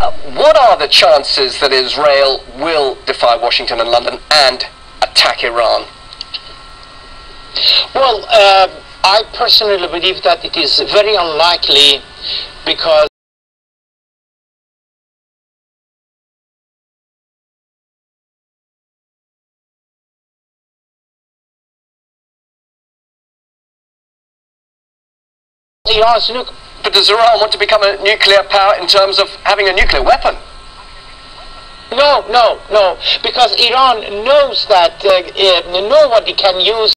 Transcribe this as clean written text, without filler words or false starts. What are the chances that Israel will defy Washington and London and attack Iran? Well, I personally believe that it is very unlikely, because Iran's nuclear. But does Iran want to become a nuclear power in terms of having a nuclear weapon? No, because Iran knows that nobody can use